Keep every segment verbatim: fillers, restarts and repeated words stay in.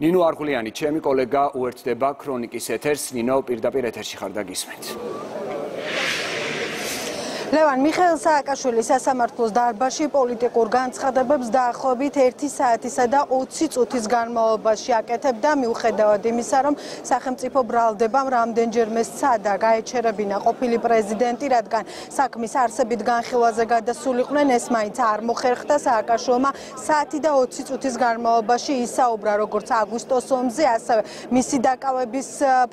Nino Arguliani, ჩემი კოლეგა უერთდება ქრონიკის ეთერს. Nino, პირდაპირ ეთერში ხარ და გისმენთ. Levan Mikheil Saakashvili სასამართლოს დარბაზში პოლიტიკურ განცხადებებს დაახლოებით ერთი საათისა და ოცი წუთის განმავლობაში აკეთებდა მიუხედავად იმისა, რომ სახელმწიფო ბრალდებამ რამდენჯერმე სცადა გაეჩერებინა ყოფილი პრეზიდენტი, რადგან საქმის არსებით განხილვაზე გადასულიყვნენ, ეს მაინც არ მოხერხდა. Saakashvilma საათი და ოცი წუთის განმავლობაში ისაუბრა როგორც აგვისტოს ომზე, ასევე მისი დაკავების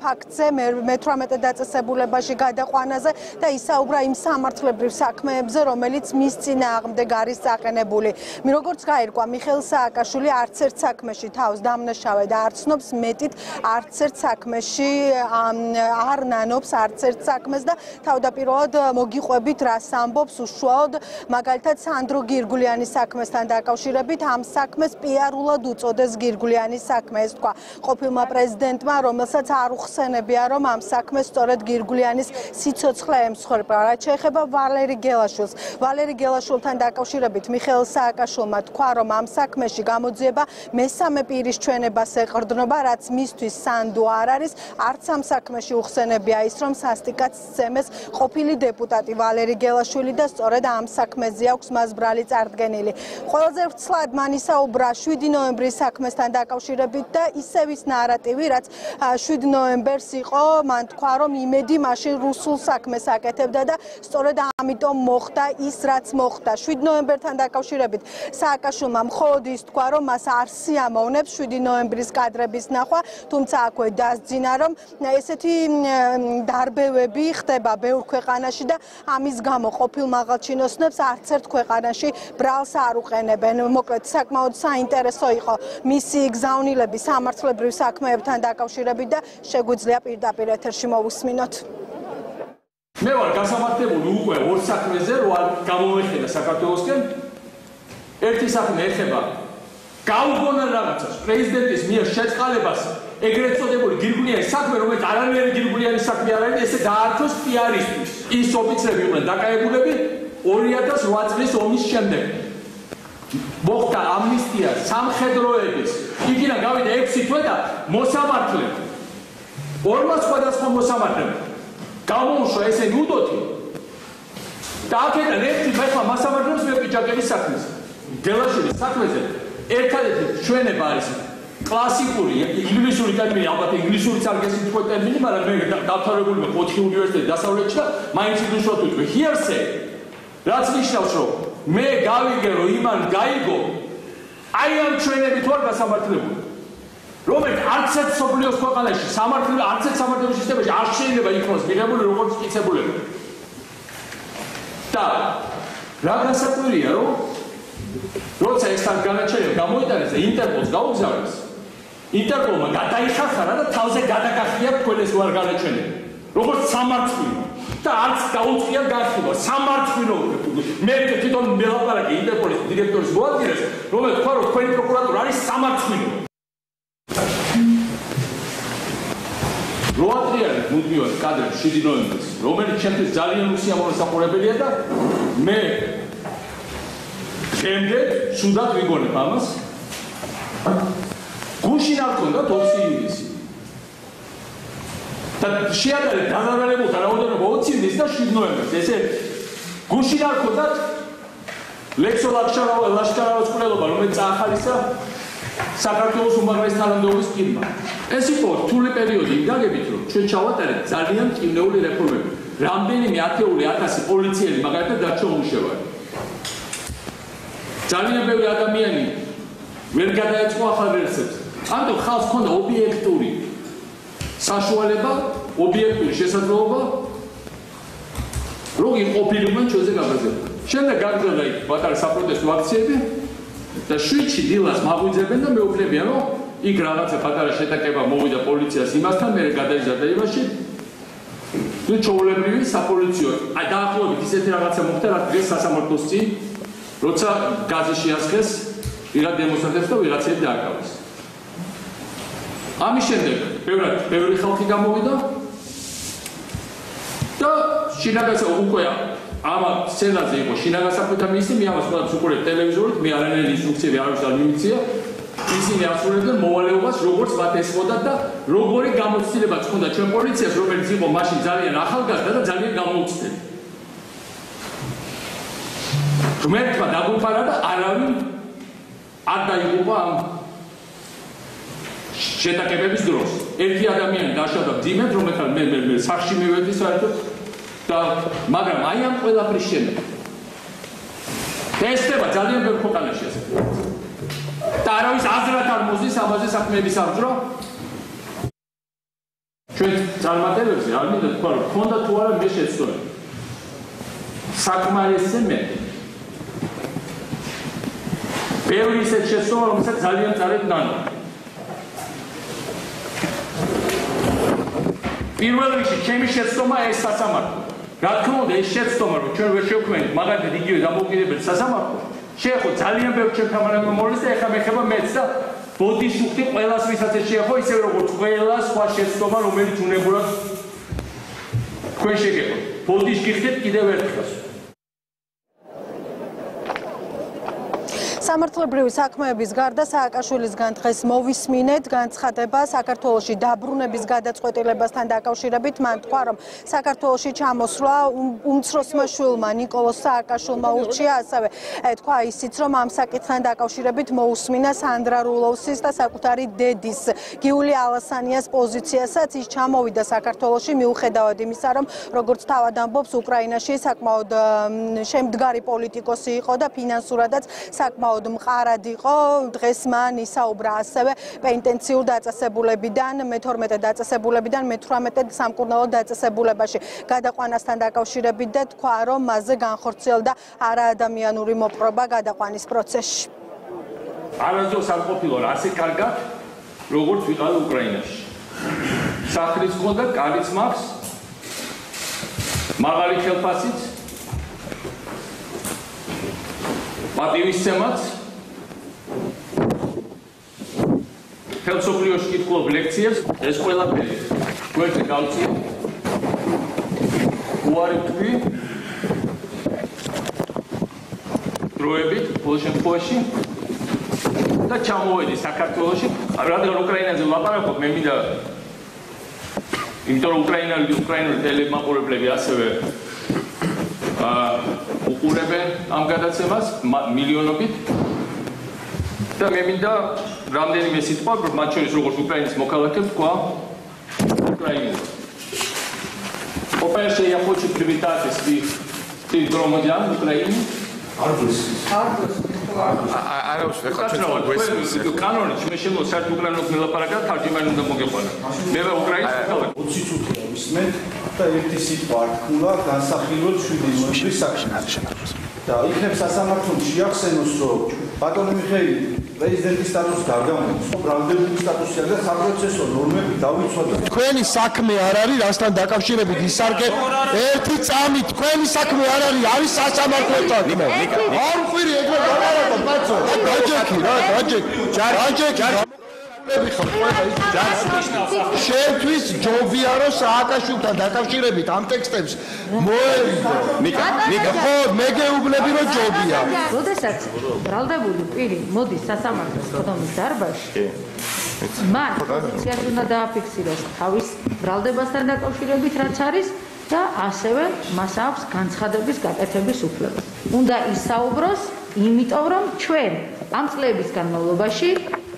ფაქტზე, მეთვრამეტე დაწესებულებაში გადაყვანაზე და ისაუბრა იმ სამართლ საქმეებზე, რომელიც მის წინააღმდეგ არის წაყენებული. Როგორც გაირკვა, მიხეილ სააკაშვილი არც ერთ საქმეში თავს დამნაშავე და არ ცნობს მეტით, არც ერთ საქმეში არ ნანობს, არც ერთ საქმეს და თავდაპირველად მოგიყვებით რას ამბობს, უშუალოდ მაგალითად სანდრო გირგვლიანის საქმესთან დაკავშირებით ამ საქმეს პიარულად უწოდეს გირგვლიანის საქმე, ეს თქვა ყოფილმა პრეზიდენტმა, რომელსაც არ უხსენებია, რომ ამ საქმეს სწორედ გირგვლიანის სიცოცხლე ემსხვერპლა. რაც შეეხება Valeri Gelashvili. Valeri Gelashviliთან დაკავშირებით მიხეილ სააკაშვილმა თქვა, რომ ამ საქმეში გამოძიება მესამე პირის ჩვენებას ეყრდნობა, რაც მისთვის სანდო არ არის. არც ამ საქმეში უხსენებია ის, რომ სასტიკად სცემეს ყოფილი დეპუტატი Valeri Gelashvili და სწორედ ამ საქმეზე აქვს მას ბრალი წარდგენილი. Ყველაზე ვრცლად მან ისაუბრა შვიდი ნოემბრის საქმესთან დაკავშირებით და ისევ ის ნარატივი, რაც შვიდ ნოემბერს იყო, მან თქვა, რომ იმედი მაშინ რუსულ საქმეს აკეთებდა და სწორედ ამიტომ მოხდა ის, რაც მოხდა. შვიდ ნოემბერთან დაკავშირებით სააკაშვილმა მხოლოდ ის თქვა, რომ მას არ სიამოვნებს შვიდი ნოემბრის კადრების ნახვა, თუმცა აქვე დასძინა, რომ ესეთი დარბევები ხდება ბევრ ქვეყანაში და ამის გამო ყოფილ მაღალჩინოსნებს არც ერთ ქვეყანაში ბრალს არ უყენებენ. Მოკლედ, საკმაოდ საინტერესო იყო მისი გზავნილები სამართლებრივ საქმეებთან დაკავშირებით და შეგვიძლია პირდაპირ ეთერში მოვუსმინოთ. მე ვარ გასამართლებული უკვე ორ საქმეზე, რო არ გამოვეხება საქართველოსკენ. ერთი საქმე ეხება გაუგონელ რაღაცას, პრეზიდენტის მიერ შეწყალებას, ეგრეთ წოდებული გირგვლიანის საქმე, რომელიც არანაირი გირგვლიანის საქმე არ არის, ესე დაართვეს პიარისთვის. ის ოფიცრები იყვნენ დაკავებულები ორი ათას ოთხ წლის ომის შემდეგ. მოხდა ამნისტია სამხედროების. იქიდან გავიდა ექვსი თვე და მოსამართლემ, ორმა სხვადასხვა მოსამართლემ გამოუშვა ესენი უდოთი და აქედან ერთი ხერხმა მასამართლებს მეკიჭაკების საქმეს. გელაშვილის საქმეზე ერთადერთი ჩვენება არის კლასიკური ინგლისური ტერმინი, ალბათ ინგლისურიც არ გესიტყვი ტერმინი, მაგრამ მე დავთავრებული ვარ ოთხი უნივერსიტეტი დასავლეთში და მაინც ინგლისურად ვიტყვი hearsay, რაც ნიშნავს, რომ მე გავიგე, რომ იმან გაიგო, აი ამ ჩვენებით ვარ გასამართლებული. Robert, arts and sobrios coalition, summer to arts and summer to system, Ashley by Ecos, we never wrote it's a bullet. Tab, Raga Saturio, Rosa Ganache, Gamuitans, Interpol, Gauzars, Interpol, Gataisha, a thousand Gataka, Kulis, Ganache, Robert Samartfino, the arts, Gautier Gaffino, Samartfino, Mary Titon Belopara, Interpol, directors, Walters, Robert Koro, Quaint Procurator, Samartfino. Roadrian, Mudmion, Cadre, Shidi Noemis, Roman Champions, Zalian, Lucia, or Saporabeleta, May, Emde, Sudat, we go to Pamas, Kushina Kunda, Topsi. That she had a dozen votes in this, that she knows. They said, Kushina Kunda, Lexo Lakshara, Lashkara, Skuleba, Zaharisa. Საქართველოს უმაღლეს თანამდებობის პირმა. ეს იყო რთული პერიოდი იმ გაგებით, რომ ჩვენ ჩავატარეთ ძალიან ტკივნეული რეფორმები. Რამდენიმე ათეული ათასი პოლიციელი მაგალითად დარჩომუშევა. ძალიან ბევრი ადამიანი ვერ გადაეწყო ახალ ვერსებს. ამიტომ ხალხს ჰქონდა ობიექტური საშუალება, ობიექტური შესაძლებლობა, რომ იყოფილიყვნენ ჩვენზე გაგრძელება. შემდეგ გაგრძელდა იქ პატარა საპროტესტო აქციები. The switch dealers, Mabuzeven, the Mobleviano, Igrava, Fatara Shetakeva, Movida, Policia, Simasta, Mercadeza, the Cholemi, Sapolicio, Adako, Visitera, Samotera, Vesa Samotosi, Rosa, Gazishiaskes, Villa de Mosatesto, Villa Sedakos. Amishende, Beverly Hawkita Movida, the Shinagas of Ukoya. Ama Senazi, Shinaga Saputamism, Yamas Supported Television, Miaran is Uxia, ისინი ახურებდნენ მოვალეობას როგორც ვატესმოდათ და როგორი გამოცდილება თქონდა ჩვენ პოლიციას რომელიც იყო მაშინ ძალიან ახალგაზრდა და ძალიან გამოუცდელი. ღმერთმა დაგუპარა და არავინ არ დაიღუპა ამ შეტაკებების დროს. Ერთი ადამიანი დაშავდა მძიმედ, რომელთან მე სახლში მივედი საერთოდ და მაგრამ აი ამ ყველაფრის შემდეგ ესება ძალიან ბევრ ქვეყანაში ესე. და არავის აზრად არ მოსდის ამაზე საქმეების აღძრო. ჩვენ წარმატებებზე არ მინდა თქვა, რომ ქონდა თუ არა მე შეცდომა. საკმარისზე მეტი. ბევრი ისეთ შეცდომა, რომელსაც ძალიან წარეთ ნანა. პირველ რიგში ჩემი შეცდომა ეს სასამართლო. რა თქმა უნდა, ეს შეცდომა, რომ ჩვენ ვერ შევქმნით მაგალითად იგივე დამოუკიდებელ სასამართლოს. Შეეხო ძალიან ბევრ შემთხვევაში მოლეს და ეხა მეხება მეც და ბოდიშ უკტი ყველას ვისაც შეეხო ისე როგორც ყველა სხვა შეცდომა რომელიც უნებურად თქვენ შეგეხო ბოდიშ გიხდით კიდევ ერთხელ სამართლებრივი საქმეების გარდა სააკაშვილისგან დღეს მოვისმინეთ განცხადება საქართველოში დაბრუნების გადაწყვეტილებასთან დაკავშირებით მან თქვა რომ საქართველოში ჩამოსვლა უმცროსმა შვილმა ნიკოლო სააკაშვილმა ურჩია ასევე თქვა ისიც რომ ამ საკითხთან დაკავშირებით მოусმინა სანდრა რულოვსის და საკუთარი დედის გიულია ალასანიას პოზიციასაც ის ჩამოვიდა საქართველოში მიუხედავად იმისა რომ როგორც თავად ამბობს უკრაინაში საკმაოდ შემდგარი პოლიტიკოსი იყო და ფინანსურადაც საკმაოდ მყარად იყო დღეს მან ისაუბრა ასევე პენტენციურ დაწესებულებიდან მეთორმეტე დაწესებულებიდან მეთვრამეტე სამკურნალო დაწესებულებაში გადაყვანასთან დაკავშირებით და თქვა რომ მასზე განხორციელდა არაადამიანური მოპყრობა გადაყვანის პროცესში. Არასდროს არ ყოფილა ასე კარგად როგორც ვიყავ უკრაინაში. სახლის ხონდა კარის მაქს მაღალი ხელფასით პატივისცემაც ხელსოფლიოში კითხულობ ლექციებს ეს ყველაფერი გვერდზე გავწიეთ უარიტვი დროებით ყოველ შემთხვევაში და ჩამოვედი საქართველოში რადგან უკრაინაზე ვლაპარაკობ მე მინდა იმიტომ რომ უკრაინელი უკრაინული ტელემაყურებლები ასევე აა უყურებენ ამ გადაცემას მილიონობით და მე მინდა რამდენიმე სიტყვა მათ შორის როგორც უკრაინის მოქალაქეებს თქვა უკრაინას. Po pierwsze ja хочу przywitać tych громадян Ukrainy. და იქნებ სასამართლოში ახსენოს რომ ბატონო მიხეილ პრეზიდენტის სტატუსს გარდამოსცემს, ბრალდებულის სტატუსია და საპროცესო ნორმები დავიცვათ. Თქვენი საქმე არ არის რასთან დაკავშირებით ისარგე ერთი წამი თქვენი საქმე არ არის არის სასამართლოსთან. არ მყვირი ეგრე გამარაკო ბაცო. დაჯექი რა დაჯექი. დაჯექი. შენთვის ჯოვიარო სააკაშვილთან დაკავშირებით ამ ტექსტებს მოერიდო. ხო, მეგეუბნები რომ ჯობია. როდესაც ბრალდებული პირი მოდის სასამართლოს ხდომის დარბაზში, მან პოზიციას უნდა დააფიქსიროს თავის ბრალდებასთან დაკავშირებით რაც არის და ასევე მას აქვს განცხადების გაკეთების უფლება. Უნდა ისაუბროს, იმიტომ რომ ჩვენ ამ წლების განმავლობაში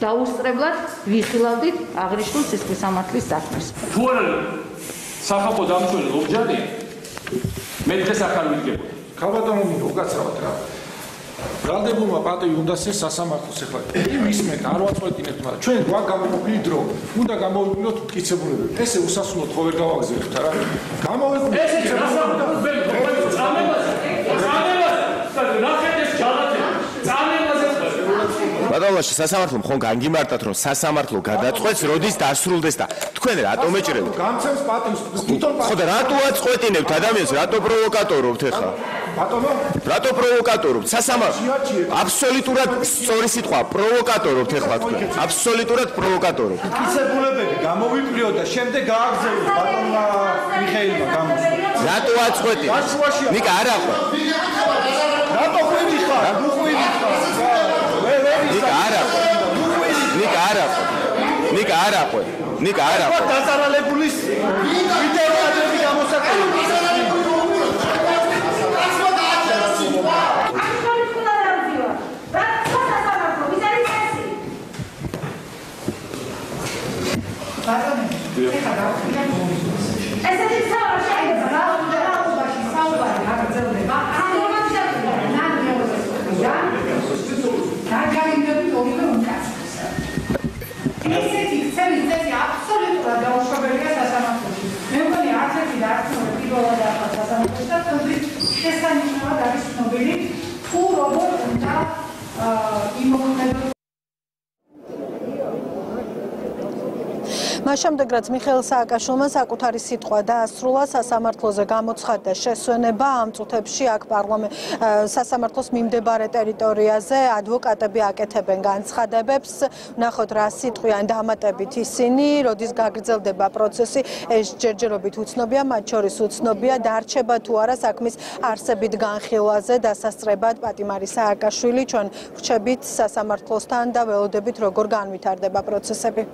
დაუსწრებლად ვიხილავდით აღნიშნულ სისხლის სამართლის საქმეს. Თუ არა სახალხო დამცველი ლობჯანი მე დღეს ახალ ვიგებოდი. Ქალბატონო მინდა უკაცრავად რა. ბრალდებულმა პატივი უნდა სცეს სასამართლოს ეხლა. ვისმენთ არ ვაწყვეტინებთ, მაგრამ ჩვენ გვაქვს გამოვივლი დრო. უნდა გამოვივლოთ მტკიცებულებები. ესე უსასრულოდ ხო ვერ გავაგზავნებთ რა. გამოვივლი. ესე სასამართლოს ბელი ყოველ წამებაზე. წამებაზე. და ნახეთ ეს ჯალათი. Badalashi sasamartlo mkhon gangimardtat rom sasamartlo gadaqvets rodis dasruldes da tkven rato meqrebt gamtsems patims titon patims khoda rato aqvetinebt adamians rato provokatorbt ეხა ბატონო rato provokatorbt sasamartlo absoluturad სწორი სიტყვა provokatorbt ეხლა თქვენ absoluturad provokatorbt მტკიცებულებები გამოიკვლიო და შემდეგ გააგზავნო ბატონმა მიხეილმა გამოსულა rato aqvetine მიკა არა ხო rato ხვიდი ხარ rato ხვიდი ხარ Ara. Nick Arab, Nick Arab, Nick Arab. What does our police? We don't მას შემდეგ რაც მიხეილ სააკაშვილმა საკუთარი სიტყვა დაასრულა სასამართლოზე გამოცხადდა შესვენება ამ წუთებში აქ პარლამენტ სასამართლოს მიმდებარე ტერიტორიაზე ადვოკატები აკეთებენ განცხადებებს ნახოთ რა სიტყვიან დამატებით ისინი როდის გაგრძელდება პროცესი ეს ჯერჯერობით უცნობია მათ შორის უცნობია დარჩება თუ არა საქმის არსებით განხილვაზე დასასწრებად პატიმარი სააკაშვილი ჩვენ ვრჩებით სასამართლოსთან და ველოდებით როგორ განვითარდება პროცესები